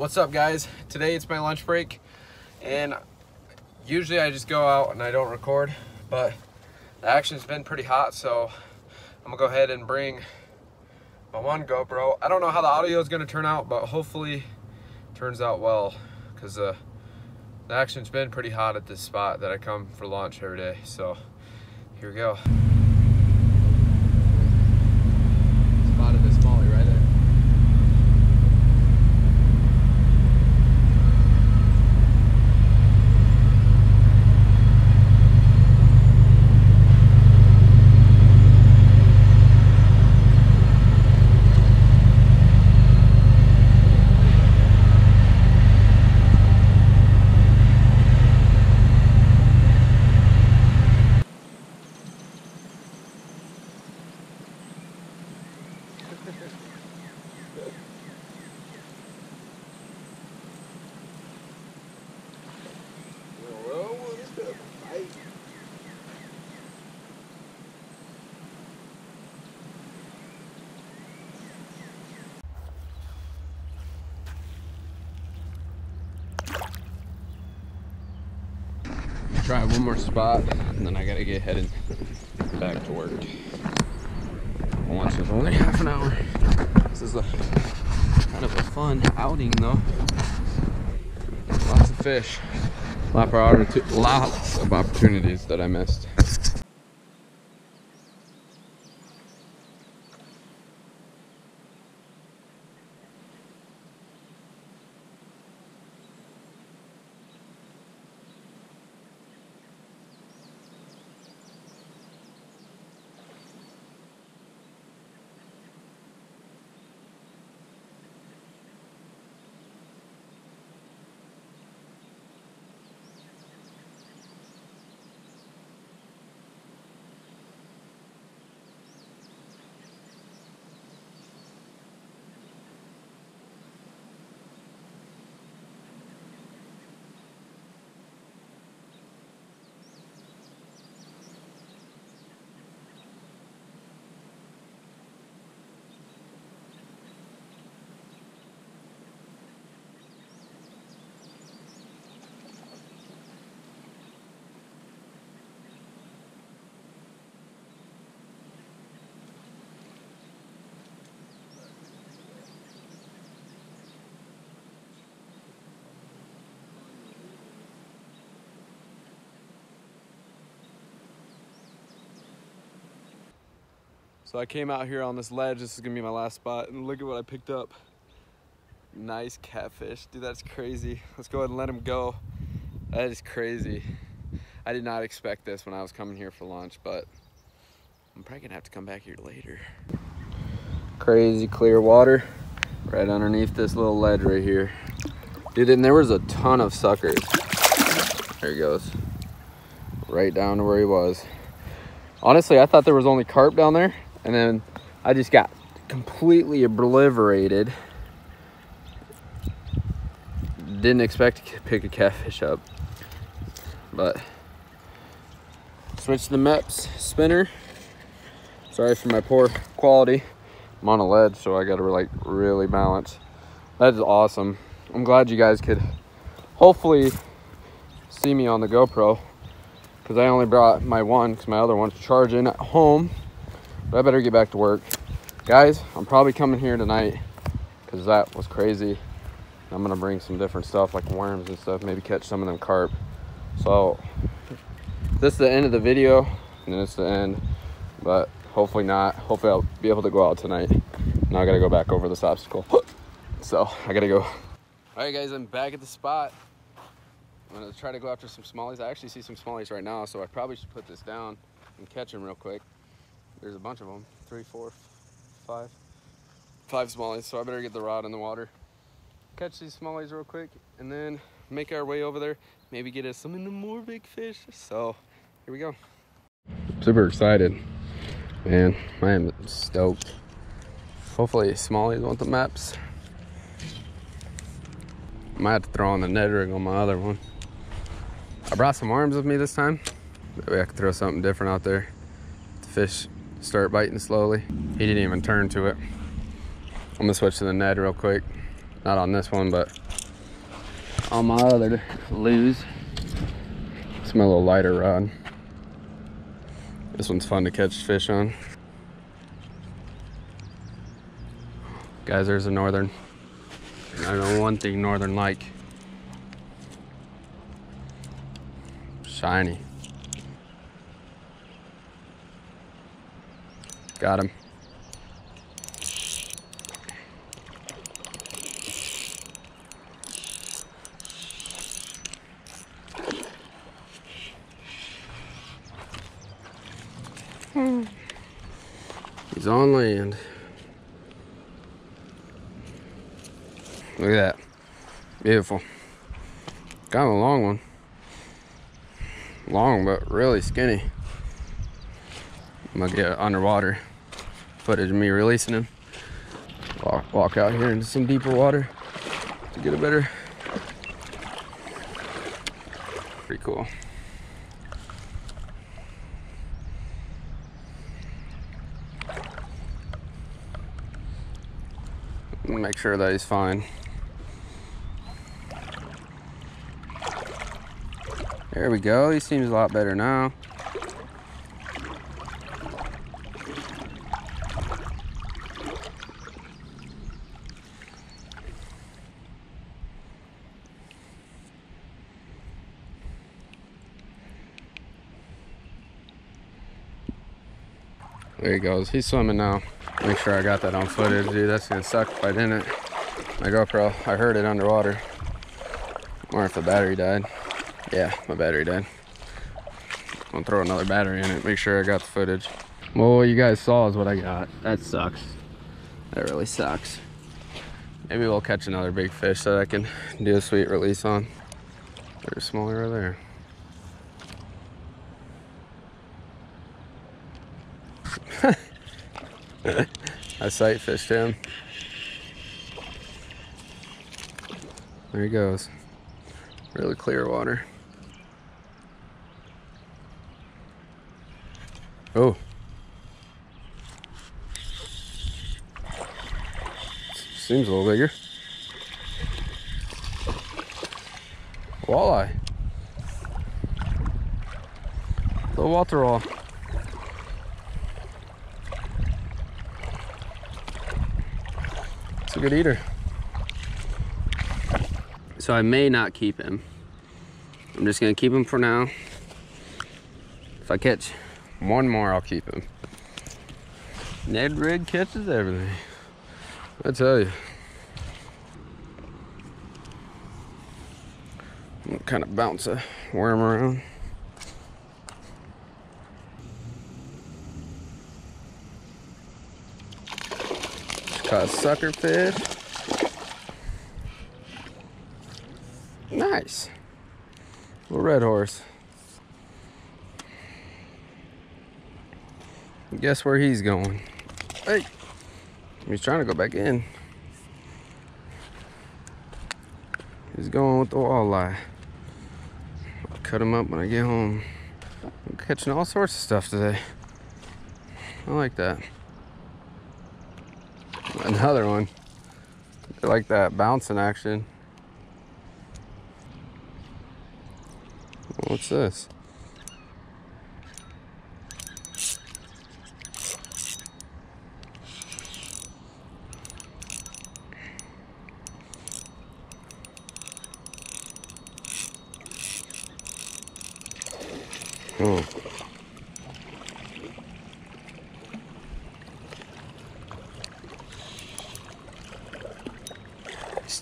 What's up, guys? Today it's my lunch break, and usually I just go out and I don't record, but the action's been pretty hot, so I'm gonna go ahead and bring my one GoPro. I don't know how the audio is gonna turn out, but hopefully it turns out well, because the action's been pretty hot at this spot that I come for lunch every day. So here we go. Try one more spot, and then I gotta get headed back to work. My lunch is only half an hour. This is kind of a fun outing, though. Lots of fish, lots of opportunities that I missed. So I came out here on this ledge. This is gonna be my last spot, and look at what I picked up. Nice catfish. Dude, that's crazy. Let's go ahead and let him go. That is crazy. I did not expect this when I was coming here for lunch, but I'm probably gonna have to come back here later. Crazy clear water right underneath this little ledge right here. Dude, and there was a ton of suckers. There he goes. Right down to where he was. Honestly, I thought there was only carp down there, and then I just got completely obliterated. Didn't expect to pick a catfish up, but switched to the MEPS spinner. Sorry for my poor quality. I'm on a ledge, so I gotta like really balance. That is awesome. I'm glad you guys could hopefully see me on the GoPro, because I only brought my one because my other one's charging at home. But I better get back to work. Guys, I'm probably coming here tonight because that was crazy. I'm gonna bring some different stuff like worms and stuff, maybe catch some of them carp. So this is the end of the video, and it's the end, but hopefully not. Hopefully I'll be able to go out tonight. Now I gotta go back over this obstacle. So I gotta go. All right, guys, I'm back at the spot. I'm gonna try to go after some smallies. I actually see some smallies right now, so I probably should put this down and catch them real quick. There's a bunch of them, 3, 4, 5 smallies, so I better get the rod in the water, catch these smallies real quick, and then make our way over there, maybe get us some more big fish. So here we go. Super excited, man. I am stoked. Hopefully smallies want the MEPS. I might have to throw on the Ned rig on my other one. I brought some worms with me this time. Maybe I could throw something different out there. The fish start biting slowly. He didn't even turn to it. I'm gonna switch to the Ned real quick. Not on this one, but on my other lose. It's my little lighter rod. This one's fun to catch fish on. Guys, there's a northern. I know one thing northern like. Shiny. Got him. He's on land. Look at that. Beautiful. Got a long one. Long, but really skinny. I'm gonna get underwater footage of me releasing him. Walk out here into some deeper water to get a better. Pretty cool. Make sure that he's fine. There we go. He seems a lot better now. There he goes. He's swimming now. Make sure I got that on footage, dude. That's gonna suck if I didn't. My GoPro, I heard it underwater. Or if the battery died. Yeah, my battery died. I'm gonna throw another battery in it, make sure I got the footage. Well, what you guys saw is what I got. That sucks. That really sucks. Maybe we'll catch another big fish that I can do a sweet release on. There's a smaller right there. I sight fished him. There he goes. Really clear water. Oh. Seems a little bigger. Walleye. Little water roll. It's a good eater. So I may not keep him. I'm just gonna keep him for now. If I catch one more, I'll keep him. Ned rig catches everything, I tell you. I'm gonna kind of bounce a worm around. Caught a sucker fish. Nice. Little red horse. Guess where he's going. Hey. He's trying to go back in. He's going with the walleye. I'll cut him up when I get home. I'm catching all sorts of stuff today. I like that. Another one. I like that bouncing action. What's this? Oh.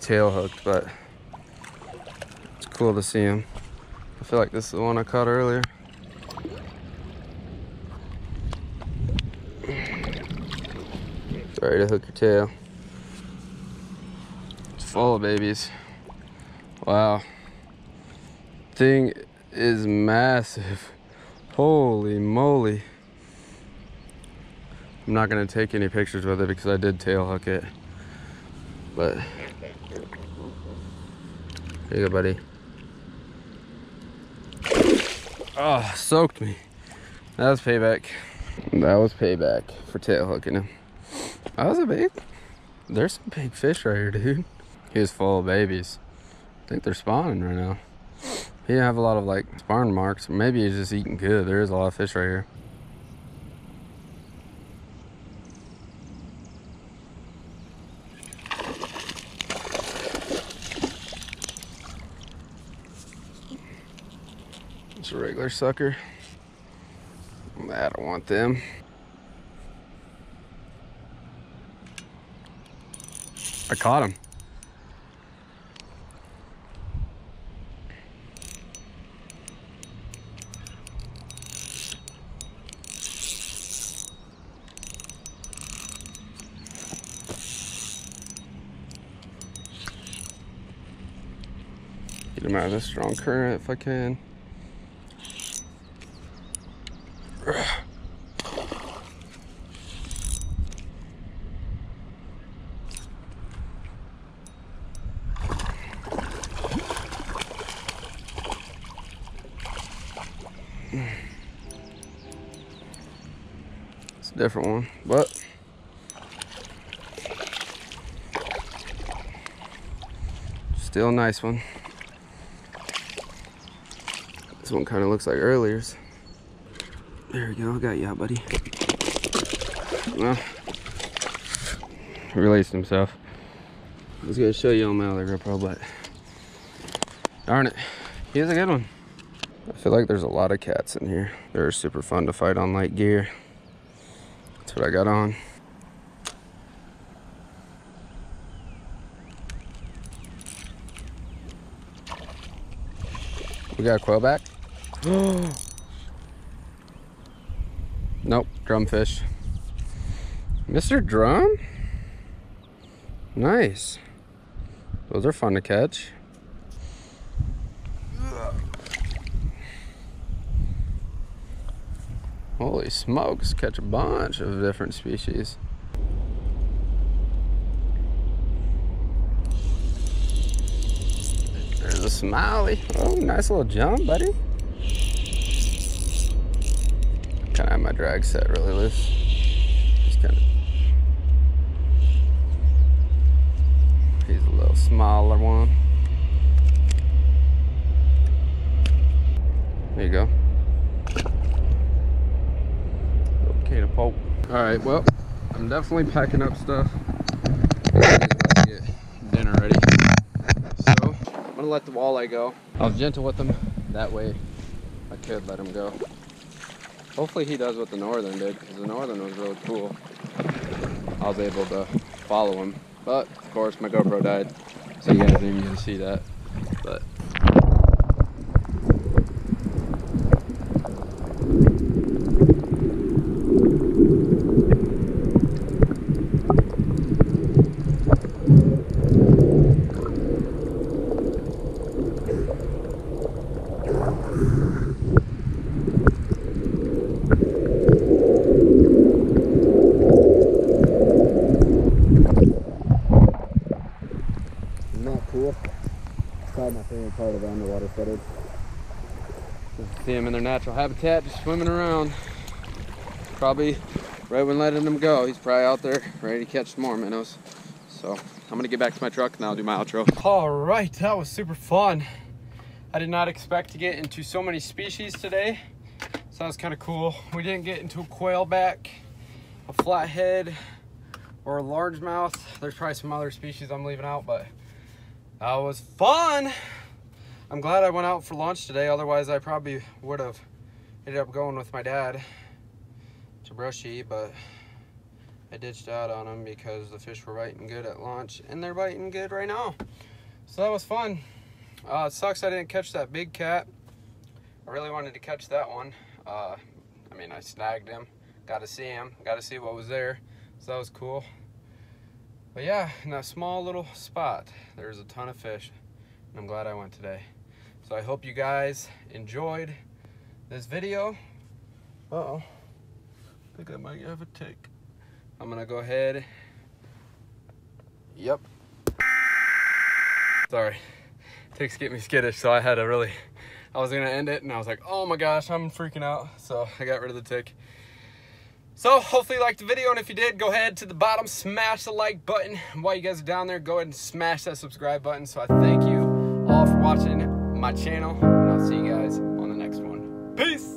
Tail hooked, but it's cool to see him. I feel like this is the one I caught earlier. It's ready to hook your tail. It's full of babies. Wow. Thing is massive. Holy moly. I'm not gonna take any pictures with it because I did tail hook it. But there you go, buddy. Oh, soaked me. That was payback. That was payback for tail hooking him. That was a big. There's some big fish right here, dude. He was full of babies. I think they're spawning right now. He didn't have a lot of like spawn marks. Maybe he's just eating good. There is a lot of fish right here. It's a regular sucker. I don't want them. I caught him. Get him out of this strong current if I can. It's a different one, but still a nice one. This one kind of looks like earlier's. There we go, I got you out, buddy. Well, released himself. I was gonna show you on my other GoPro, but darn it, he is a good one. I feel like there's a lot of cats in here. They're super fun to fight on light gear. That's what I got on. We got a quailback. Nope, drumfish. Mr. Drum? Nice. Those are fun to catch. Holy smokes, catch a bunch of different species. There's a smiley. Oh, nice little jump, buddy. Kind of have my drag set really loose. Just kind of. He's a little smaller one. There you go. To poke. All right, well, I'm definitely packing up stuff. Get dinner ready. So I'm gonna let the walleye go. I was gentle with him, that way I could let him go. Hopefully he does what the northern did, because the northern was really cool. I was able to follow him, but of course my GoPro died, so you guys didn't even get to see that. But part of underwater footage. Just see them in their natural habitat, just swimming around. Probably right when letting them go, he's probably out there ready to catch more minnows. So I'm gonna get back to my truck and I'll do my outro. All right, that was super fun. I did not expect to get into so many species today, so that was kind of cool. We didn't get into a quailback, a flathead, or a largemouth. There's probably some other species I'm leaving out, but that was fun. I'm glad I went out for lunch today, otherwise I probably would have ended up going with my dad to Brushy, but I ditched out on him because the fish were biting good at lunch, and they're biting good right now. So that was fun. It sucks I didn't catch that big cat. I really wanted to catch that one. I mean, I snagged him, got to see him, got to see what was there, so that was cool. But yeah, in that small little spot, there's a ton of fish, and I'm glad I went today. So I hope you guys enjoyed this video. Uh-oh, I think I might have a tick. I'm gonna go ahead, yep. Sorry, ticks get me skittish, so I had to really, I was gonna end it and I was like, oh my gosh, I'm freaking out. So I got rid of the tick. So hopefully you liked the video, and if you did, go ahead to the bottom, smash the like button. And while you guys are down there, go ahead and smash that subscribe button. So I thank you all. all for watching my channel, and I'll see you guys on the next one. Peace!